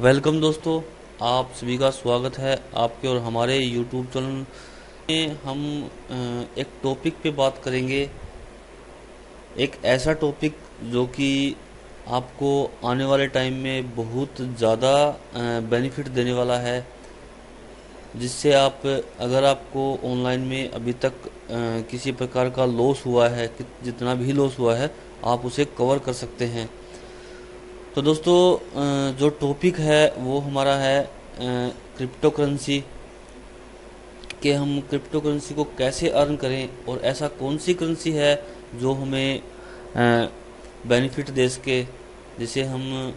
Welcome दोस्तों, आप सभी का स्वागत है आपके और हमारे YouTube चैनल में। हम एक टॉपिक पे बात करेंगे, एक ऐसा टॉपिक जो कि आपको आने वाले टाइम में बहुत ज़्यादा बेनिफिट देने वाला है, जिससे आप अगर आपको ऑनलाइन में अभी तक किसी प्रकार का लॉस हुआ है, जितना भी लॉस हुआ है आप उसे कवर कर सकते हैं। तो दोस्तों जो टॉपिक है वो हमारा है क्रिप्टो करेंसी के। हम क्रिप्टो करेंसी को कैसे अर्न करें और ऐसा कौन सी करेंसी है जो हमें बेनिफिट दे सके, जिसे हम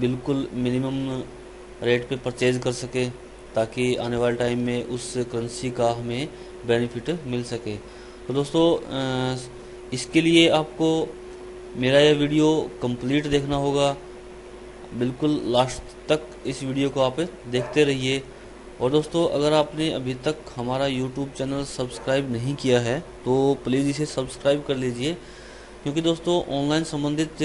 बिल्कुल मिनिमम रेट पे परचेज कर सके, ताकि आने वाले टाइम में उस करेंसी का हमें बेनिफिट मिल सके। तो दोस्तों इसके लिए आपको मेरा यह वीडियो कंप्लीट देखना होगा, बिल्कुल लास्ट तक इस वीडियो को आप देखते रहिए। और दोस्तों अगर आपने अभी तक हमारा YouTube चैनल सब्सक्राइब नहीं किया है तो प्लीज़ इसे सब्सक्राइब कर लीजिए, क्योंकि दोस्तों ऑनलाइन संबंधित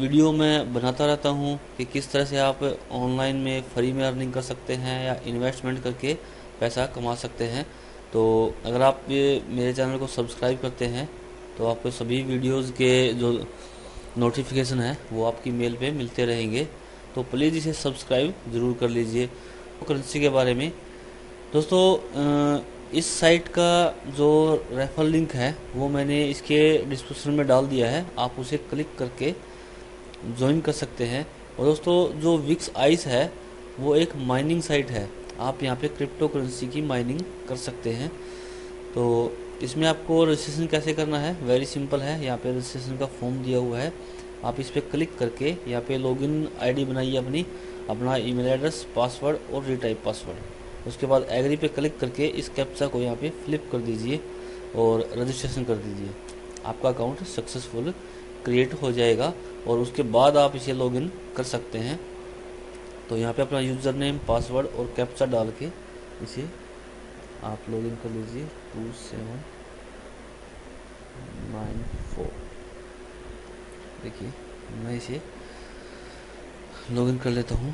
वीडियो मैं बनाता रहता हूं कि किस तरह से आप ऑनलाइन में फ्री में अर्निंग कर सकते हैं या इन्वेस्टमेंट करके पैसा कमा सकते हैं। तो अगर आप मेरे चैनल को सब्सक्राइब करते हैं तो आपको सभी वीडियोस के जो नोटिफिकेशन है वो आपकी मेल पे मिलते रहेंगे, तो प्लीज़ इसे सब्सक्राइब ज़रूर कर लीजिए। करेंसी के बारे में दोस्तों, इस साइट का जो रेफर लिंक है वो मैंने इसके डिस्क्रिप्शन में डाल दिया है, आप उसे क्लिक करके ज्वाइन कर सकते हैं। और दोस्तों जो विक्स है वो एक माइनिंग साइट है, आप यहाँ पे क्रिप्टो करेंसी की माइनिंग कर सकते हैं। तो इसमें आपको रजिस्ट्रेशन कैसे करना है, वेरी सिंपल है। यहाँ पे रजिस्ट्रेशन का फॉर्म दिया हुआ है, आप इस पर क्लिक करके यहाँ पे लॉगिन आईडी बनाइए अपनी, अपना ईमेल एड्रेस, पासवर्ड और रीटाइप पासवर्ड। उसके बाद एग्री पे क्लिक करके इस कैप्चा को यहाँ पे फ्लिप कर दीजिए और रजिस्ट्रेशन कर दीजिए। आपका अकाउंट सक्सेसफुल क्रिएट हो जाएगा और उसके बाद आप इसे लॉगिन कर सकते हैं। तो यहाँ पे अपना यूज़र नेम, पासवर्ड और कैप्चा डाल के इसे आप लॉगिन कर लीजिए 2794। देखिए मैं इसे लॉगिन कर लेता हूँ।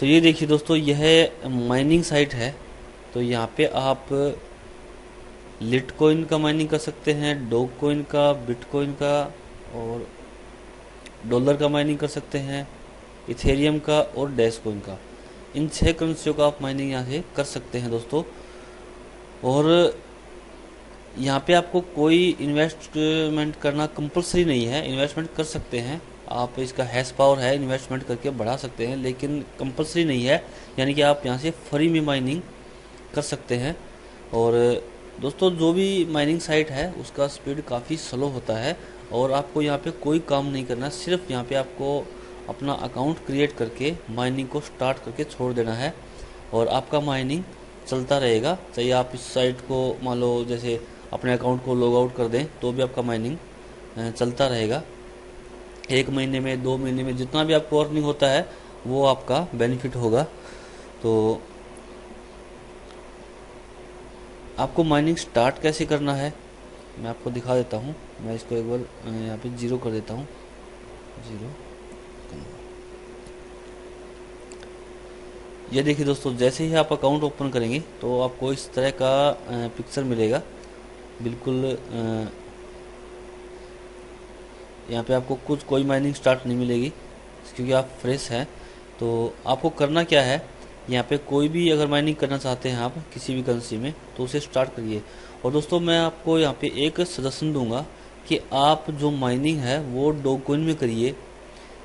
तो ये देखिए दोस्तों, यह माइनिंग साइट है, तो यहाँ पे आप लिटकॉइन का माइनिंग कर सकते हैं, डॉगकॉइन का, बिटकॉइन का और डॉलर का माइनिंग कर सकते हैं, इथेरियम का और डैशकॉइन का। इन 6 करेंसियों का आप माइनिंग यहाँ से कर सकते हैं दोस्तों। और यहाँ पे आपको कोई इन्वेस्टमेंट करना कंपलसरी नहीं है, इन्वेस्टमेंट कर सकते हैं आप, इसका हैश पावर है, इन्वेस्टमेंट करके बढ़ा सकते हैं, लेकिन कंपलसरी नहीं है। यानी कि आप यहाँ से फ्री में माइनिंग कर सकते हैं। और दोस्तों जो भी माइनिंग साइट है उसका स्पीड काफ़ी स्लो होता है और आपको यहाँ पे कोई काम नहीं करना, सिर्फ यहाँ पे आपको अपना अकाउंट क्रिएट करके माइनिंग को स्टार्ट करके छोड़ देना है और आपका माइनिंग चलता रहेगा। चाहे आप इस साइट को मान लो जैसे अपने अकाउंट को लॉग आउट कर दें तो भी आपका माइनिंग चलता रहेगा। एक महीने में, 2 महीने में जितना भी आपको अर्निंग होता है वो आपका बेनिफिट होगा। तो आपको माइनिंग स्टार्ट कैसे करना है मैं आपको दिखा देता हूँ। मैं इसको एक बार यहाँ पे ज़ीरो कर देता हूँ, ज़ीरो। ये देखिए दोस्तों, जैसे ही आप अकाउंट ओपन करेंगे तो आपको इस तरह का पिक्चर मिलेगा, बिल्कुल। यहाँ पे आपको कोई माइनिंग स्टार्ट नहीं मिलेगी क्योंकि आप फ्रेश हैं। तो आपको करना क्या है, यहाँ पे कोई भी अगर माइनिंग करना चाहते हैं आप किसी भी करेंसी में तो उसे स्टार्ट करिए। और दोस्तों मैं आपको यहाँ पे एक सजेशन दूंगा कि आप जो माइनिंग है वो डॉगकॉइन में करिए।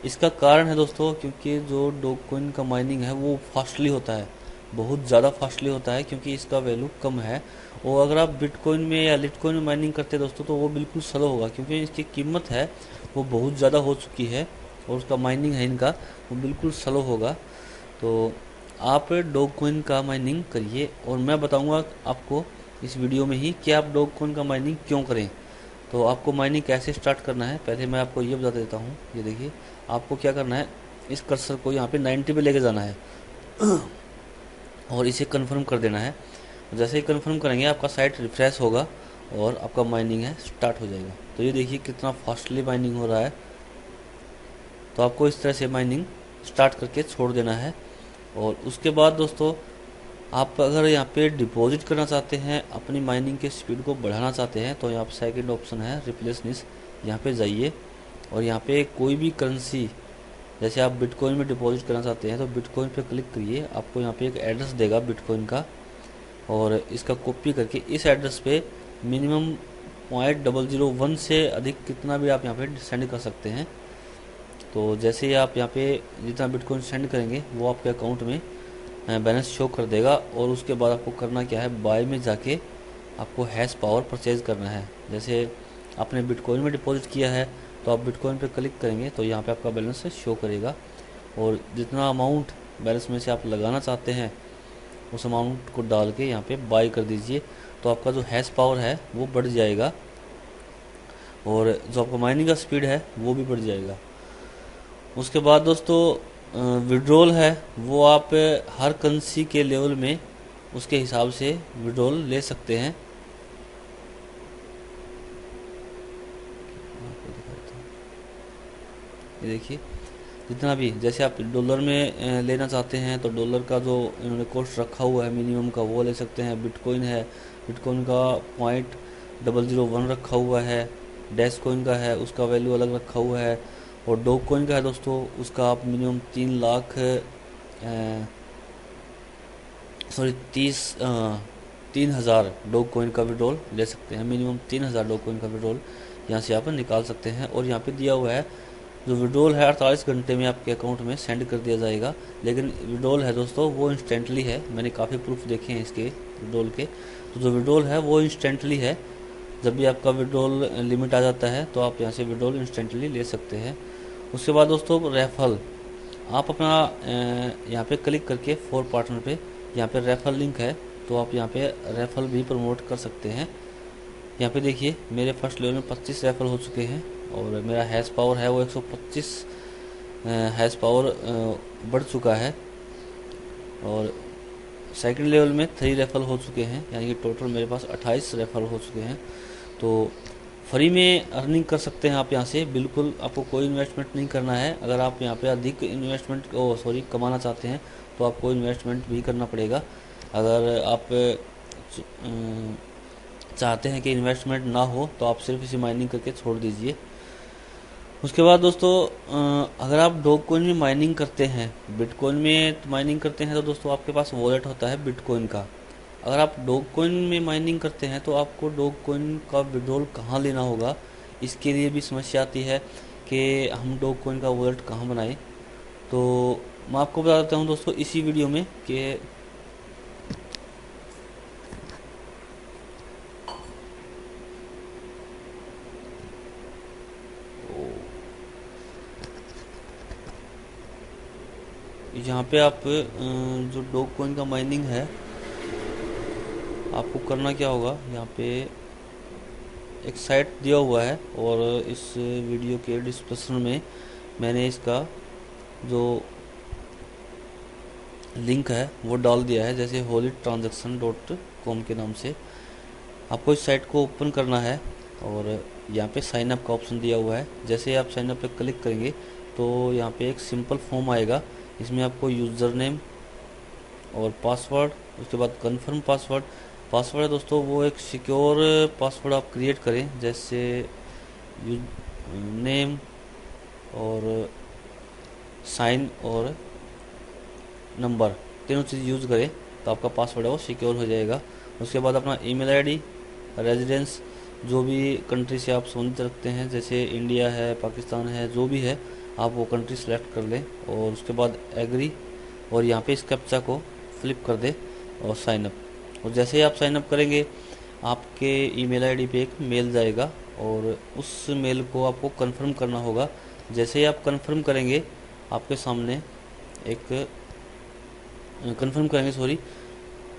इसका कारण है दोस्तों क्योंकि जो डॉगकॉइन का माइनिंग है वो फास्टली होता है, बहुत ज़्यादा फास्टली होता है, क्योंकि इसका वैल्यू कम है। और अगर आप बिटकॉइन में या लिटकॉइन में माइनिंग करते हैं दोस्तों तो वो बिल्कुल स्लो होगा, क्योंकि इसकी कीमत है वो बहुत ज़्यादा हो चुकी है और उसका माइनिंग है इनका वो बिल्कुल स्लो होगा। तो आप डॉगकॉइन का माइनिंग करिए और मैं बताऊँगा आपको इस वीडियो में ही कि आप डॉगकॉइन का माइनिंग क्यों करें। तो आपको माइनिंग कैसे स्टार्ट करना है पहले मैं आपको ये बता देता हूँ। ये देखिए आपको क्या करना है, इस कर्सर को यहाँ पे 90 पे लेके जाना है और इसे कंफर्म कर देना है। जैसे ही कंफर्म करेंगे आपका साइट रिफ्रेश होगा और आपका माइनिंग है स्टार्ट हो जाएगा। तो ये देखिए कितना फास्टली माइनिंग हो रहा है, तो आपको इस तरह से माइनिंग स्टार्ट करके छोड़ देना है। और उसके बाद दोस्तों आप अगर यहाँ पे डिपॉजिट करना चाहते हैं, अपनी माइनिंग के स्पीड को बढ़ाना चाहते हैं, तो यहाँ पर सेकेंड ऑप्शन है रिप्लेसनिस, यहाँ पे जाइए और यहाँ पे कोई भी करेंसी, जैसे आप बिटकॉइन में डिपॉजिट करना चाहते हैं तो बिटकॉइन पे क्लिक करिए। आपको यहाँ पे एक एड्रेस देगा बिटकॉइन का, और इसका कॉपी करके इस एड्रेस पे मिनिमम 0.001 से अधिक कितना भी आप यहाँ पे सेंड कर सकते हैं। तो जैसे ही आप यहाँ पे जितना बिटकॉइन सेंड करेंगे वो आपके अकाउंट में बैलेंस शो कर देगा। और उसके बाद आपको करना क्या है, बाय में जाके आपको हैश पावर परचेज करना है। जैसे आपने बिटकॉइन में डिपॉजिट किया है तो आप बिटकॉइन पे क्लिक करेंगे तो यहाँ पे आपका बैलेंस शो करेगा, और जितना अमाउंट बैलेंस में से आप लगाना चाहते हैं उस अमाउंट को डाल के यहाँ पे बाय कर दीजिए। तो आपका जो हैश पावर है वो बढ़ जाएगा और जो आपका माइनिंग का स्पीड है वो भी बढ़ जाएगा। उसके बाद दोस्तों विड्रॉल है, वो आप हर करेंसी के लेवल में उसके हिसाब से विड्रॉल ले सकते हैं। ये देखिए जितना भी, जैसे आप डॉलर में लेना चाहते हैं तो डॉलर का जो इन्होंने कॉस्ट रखा हुआ है मिनिमम का वो ले सकते हैं। बिटकॉइन है, बिटकॉइन का 0.001 रखा हुआ है। डैश कॉइन का है उसका वैल्यू अलग रखा हुआ है। और डॉग कॉइन का है दोस्तों उसका आप मिनिमम 3,00,000 डॉग कॉइन का विड्रॉल ले सकते हैं। मिनिमम 3,000 डॉग कॉइन का विड्रॉल यहाँ से आप निकाल सकते हैं। और यहाँ पर दिया हुआ है जो विड्रॉल है 48 घंटे में आपके अकाउंट में सेंड कर दिया जाएगा। लेकिन विड्रॉल है दोस्तों वो इंस्टेंटली है, मैंने काफ़ी प्रूफ देखे हैं इसके विड्रॉल के। तो जो विड्रॉल है वो इंस्टेंटली है, जब भी आपका विड्रॉल लिमिट आ जाता है तो आप यहाँ से विड्रॉल इंस्टेंटली ले सकते हैं। उसके बाद दोस्तों रेफरल, आप अपना यहाँ पर क्लिक करके 4 पार्टनर पर यहाँ पर रेफरल लिंक है तो आप यहाँ पर रेफरल भी प्रमोट कर सकते हैं। यहाँ पर देखिए मेरे फर्स्ट लेवल में 25 रेफरल हो चुके हैं और मेरा हैश पावर है वो 125 हैश पावर बढ़ चुका है। और सेकंड लेवल में 3 रेफरल हो चुके हैं, यानी कि टोटल मेरे पास 28 रेफरल हो चुके हैं। तो फ्री में अर्निंग कर सकते हैं आप यहाँ से, बिल्कुल आपको कोई इन्वेस्टमेंट नहीं करना है। अगर आप यहाँ पे अधिक इन्वेस्टमेंट कमाना चाहते हैं तो आपको इन्वेस्टमेंट भी करना पड़ेगा। अगर आप चाहते हैं कि इन्वेस्टमेंट ना हो तो आप सिर्फ इसे माइनिंग करके छोड़ दीजिए। उसके बाद दोस्तों अगर आप डॉगकॉइन में माइनिंग करते हैं, बिटकॉइन में माइनिंग करते हैं तो दोस्तों आपके पास वॉलेट होता है बिटकॉइन का। अगर आप डॉगकॉइन में माइनिंग करते हैं तो आपको डॉगकॉइन का विड्रॉल कहाँ लेना होगा, इसके लिए भी समस्या आती है कि हम डॉगकॉइन का वॉलेट कहाँ बनाएं। तो मैं आपको बता देता हूँ दोस्तों इसी वीडियो में कि यहाँ पे आप जो डॉगकॉइन का माइनिंग है आपको करना क्या होगा। यहाँ पे एक साइट दिया हुआ है और इस वीडियो के डिस्क्रिप्शन में मैंने इसका जो लिंक है वो डाल दिया है, जैसे holytransaction.com के नाम से। आपको इस साइट को ओपन करना है और यहाँ पे साइन अप का ऑप्शन दिया हुआ है। जैसे आप साइन अप पे क्लिक करेंगे तो यहाँ पे एक सिंपल फॉर्म आएगा, इसमें आपको यूज़र नेम और पासवर्ड, उसके बाद कंफर्म पासवर्ड। पासवर्ड है दोस्तों वो एक सिक्योर पासवर्ड आप क्रिएट करें, जैसे नेम और साइन और नंबर, तीनों चीज़ यूज़ करें तो आपका पासवर्ड है वो सिक्योर हो जाएगा। उसके बाद अपना ईमेल आईडी, रेजिडेंस, जो भी कंट्री से आप संबंधित रखते हैं, जैसे इंडिया है, पाकिस्तान है, जो भी है आप वो कंट्री सेलेक्ट कर लें। और उसके बाद एग्री, और यहाँ पे इस कैप्चा को फ्लिप कर दे और साइन अप। और जैसे ही आप साइन अप करेंगे आपके ईमेल आईडी पे एक मेल जाएगा और उस मेल को आपको कंफर्म करना होगा। जैसे ही आप कंफर्म करेंगे आपके सामने एक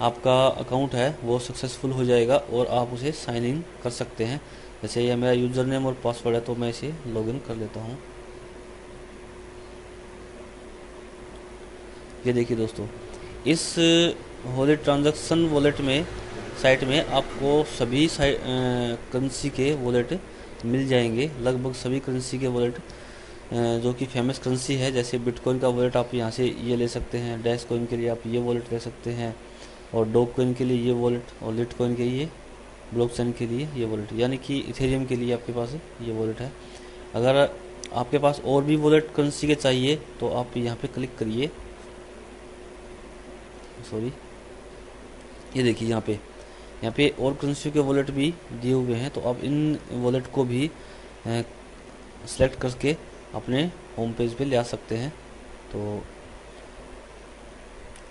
आपका अकाउंट है वो सक्सेसफुल हो जाएगा और आप उसे साइन इन कर सकते हैं। जैसे यह मेरा यूज़र नेम और पासवर्ड है तो मैं इसे लॉगिन कर लेता हूँ। ये देखिए दोस्तों इस होली ट्रांजैक्शन वॉलेट में साइट में आपको सभी करेंसी के वॉलेट मिल जाएंगे, लगभग सभी करेंसी के वॉलेट जो कि फेमस करेंसी है। जैसे बिटकॉइन का वॉलेट आप यहाँ से ये ले सकते हैं, डैश कॉइन के लिए आप ये वॉलेट ले सकते हैं, और डॉग कॉइन के लिए ये वॉलेट, और लिट कॉइन के लिए, ब्लॉकचेन के लिए ये वॉलेट, यानी कि इथेरियम के लिए आपके पास ये वॉलेट है। अगर आपके पास और भी वॉलेट करेंसी के चाहिए तो आप यहाँ पे क्लिक करिए। सॉरी, ये देखिए यहाँ पे और करेंसी के वॉलेट भी दिए हुए हैं, तो आप इन वॉलेट को भी सेलेक्ट करके अपने होम पेज पे ले आ सकते हैं। तो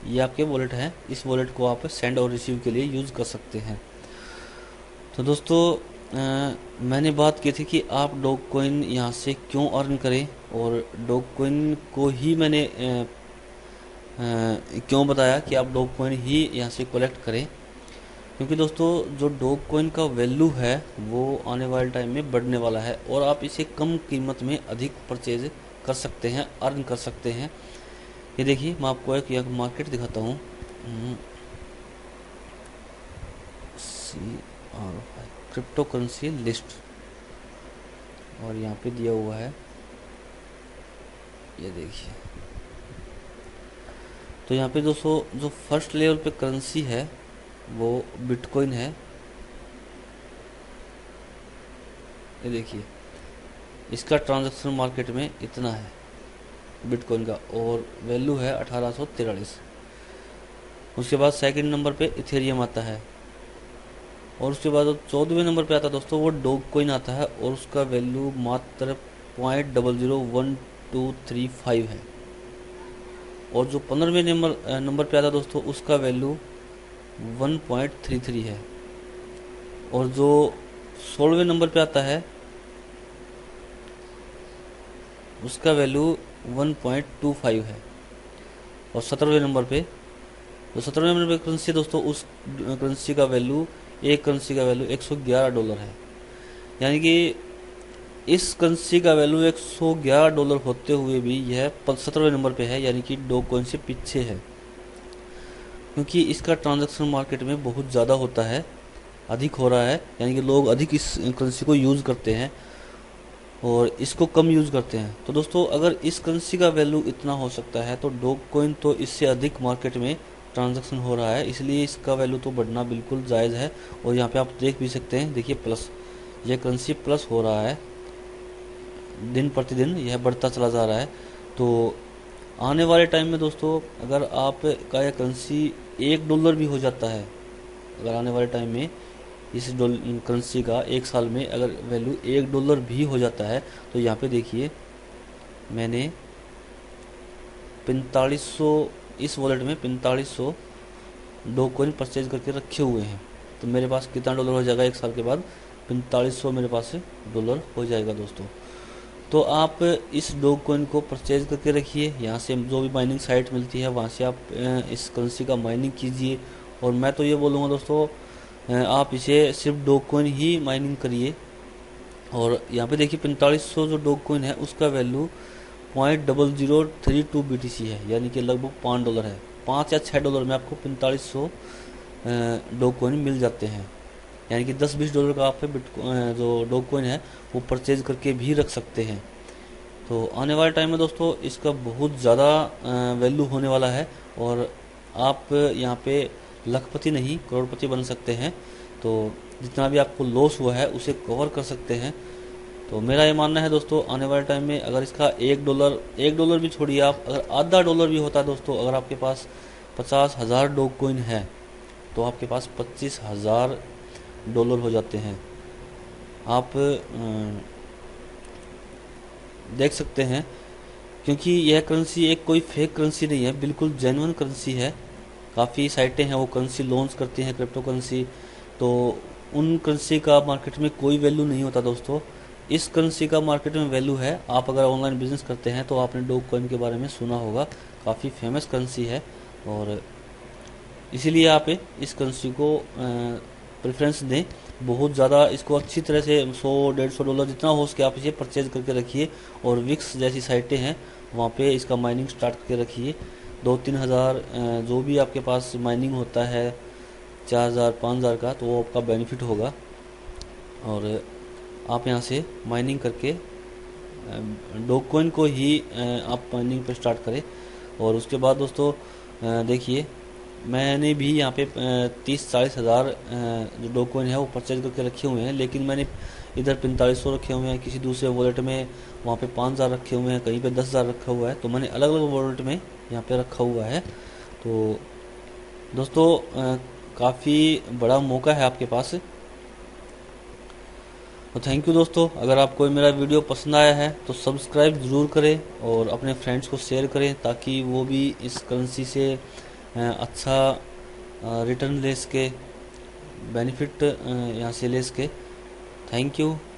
ये आपके वॉलेट हैं, इस वॉलेट को आप सेंड और रिसीव के लिए यूज़ कर सकते हैं। तो दोस्तों मैंने बात की थी कि आप डॉग कॉइन यहाँ से क्यों अर्न करें, और डॉग कॉइन को ही मैंने क्यों बताया कि आप डॉग कॉइन ही यहाँ से कलेक्ट करें, क्योंकि दोस्तों जो डॉग कॉइन का वैल्यू है वो आने वाले टाइम में बढ़ने वाला है, और आप इसे कम कीमत में अधिक परचेज कर सकते हैं, अर्न कर सकते हैं। ये देखिए मैं आपको एक यहाँ मार्केट दिखाता हूँ, CRY क्रिप्टो करेंसी लिस्ट, और यहाँ पे दिया हुआ है, ये देखिए। तो यहाँ पे दोस्तों जो फर्स्ट लेवल पे करेंसी है वो बिटकॉइन है, ये देखिए इसका ट्रांजैक्शन मार्केट में इतना है बिटकॉइन का, और वैल्यू है 1843। उसके बाद सेकंड नंबर पे इथेरियम आता है, और उसके बाद 14वें नंबर पे आता है दोस्तों वो डॉग कॉइन आता है, और उसका वैल्यू मात्र 0.00125 है। और जो 15वें नंबर पे आता है दोस्तों उसका वैल्यू 1.33 है, और जो 16वें नंबर पे आता है उसका वैल्यू 1.25 है, और 17वें नंबर पे, तो 17वें नंबर पे करेंसी दोस्तों उस करेंसी का वैल्यू, एक करेंसी का वैल्यू $111 है, यानी कि इस करेंसी का वैल्यू $111 होते हुए भी यह 17वें नंबर पे है, यानी कि डॉगकॉइन से पीछे है, क्योंकि इसका ट्रांजैक्शन मार्केट में बहुत ज़्यादा होता है, अधिक हो रहा है, यानी कि लोग अधिक इस करेंसी को यूज़ करते हैं और इसको कम यूज़ करते हैं। तो दोस्तों अगर इस करेंसी का वैल्यू इतना हो सकता है तो डॉग कॉइन तो इससे अधिक मार्केट में ट्रांजैक्शन हो रहा है, इसलिए इसका वैल्यू तो बढ़ना बिल्कुल जायज़ है। और यहाँ पे आप देख भी सकते हैं, देखिए प्लस, यह करेंसी प्लस हो रहा है, दिन प्रतिदिन यह बढ़ता चला जा रहा है। तो आने वाले टाइम में दोस्तों अगर आपका यह करेंसी $1 भी हो जाता है, अगर आने वाले टाइम में इस करेंसी का एक साल में अगर वैल्यू $1 भी हो जाता है, तो यहाँ पे देखिए मैंने 4500 इस वॉलेट में 4500 डॉगकॉइन परचेज करके रखे हुए हैं, तो मेरे पास कितना डॉलर हो जाएगा एक साल के बाद? $4500 मेरे पास डॉलर हो जाएगा दोस्तों। तो आप इस डॉग कॉइन को परचेज करके रखिए, यहाँ से जो भी माइनिंग साइट मिलती है वहाँ से आप इस करेंसी का माइनिंग कीजिए, और मैं तो ये बोलूँगा दोस्तों आप इसे सिर्फ डॉग कॉइन ही माइनिंग करिए। और यहाँ पे देखिए 4500 जो डॉग कॉइन है उसका वैल्यू 0.0032 BTC है, यानी कि लगभग $5 है, $5 या $6 में आपको 4500 डॉग कॉइन मिल जाते हैं, यानी कि $10-20 का आप जो डॉग कॉइन है वो परचेज करके भी रख सकते हैं। तो आने वाले टाइम में दोस्तों इसका बहुत ज़्यादा वैल्यू होने वाला है, और आप यहाँ पे लखपति नहीं करोड़पति बन सकते हैं। तो जितना भी आपको लॉस हुआ है उसे कवर कर सकते हैं। तो मेरा ये मानना है दोस्तों आने वाले टाइम में अगर इसका $1 भी छोड़िए आप, अगर आधा डॉलर भी होता है दोस्तों, अगर आपके पास 50,000 डॉग कॉइन है तो आपके पास $25,000 हो जाते हैं। आप देख सकते हैं, क्योंकि यह करेंसी एक कोई फेक करेंसी नहीं है, बिल्कुल जेन्युइन करेंसी है। काफ़ी साइटें हैं वो करेंसी लॉन्च करती हैं, क्रिप्टो करेंसी, तो उन करेंसी का मार्केट में कोई वैल्यू नहीं होता दोस्तों, इस करेंसी का मार्केट में वैल्यू है। आप अगर ऑनलाइन बिजनेस करते हैं तो आपने डॉग कॉइन के बारे में सुना होगा, काफ़ी फेमस करेंसी है, और इसीलिए आप इस करेंसी को प्रेफरेंस दें, बहुत ज़्यादा इसको अच्छी तरह से $100-150 जितना हो सके आप इसे परचेज करके रखिए, और विक्स जैसी साइटें हैं वहाँ पे इसका माइनिंग स्टार्ट करके रखिए। 2-3 हज़ार जो भी आपके पास माइनिंग होता है, 4000-5000 का, तो वो आपका बेनिफिट होगा, और आप यहाँ से माइनिंग करके डॉगकॉइन को ही आप माइनिंग पर स्टार्ट करें। और उसके बाद दोस्तों देखिए मैंने भी यहाँ पे 30-40 हज़ार जो डॉगकॉइन है वो परचेज करके रखे हुए हैं, लेकिन मैंने इधर 4500 रखे हुए हैं, किसी दूसरे वॉलेट में वहाँ पे 5000 रखे हुए हैं, कहीं पे 10000 रखा हुआ है। तो मैंने अलग अलग वॉलेट में यहाँ पे रखा हुआ है। तो दोस्तों काफ़ी बड़ा मौका है आपके पास। तो थैंक यू दोस्तों, अगर आपको मेरा वीडियो पसंद आया है तो सब्सक्राइब ज़रूर करें और अपने फ्रेंड्स को शेयर करें ताकि वो भी इस करेंसी से अच्छा रिटर्न ले सके, बेनिफिट यहाँ से ले सके। Thank you.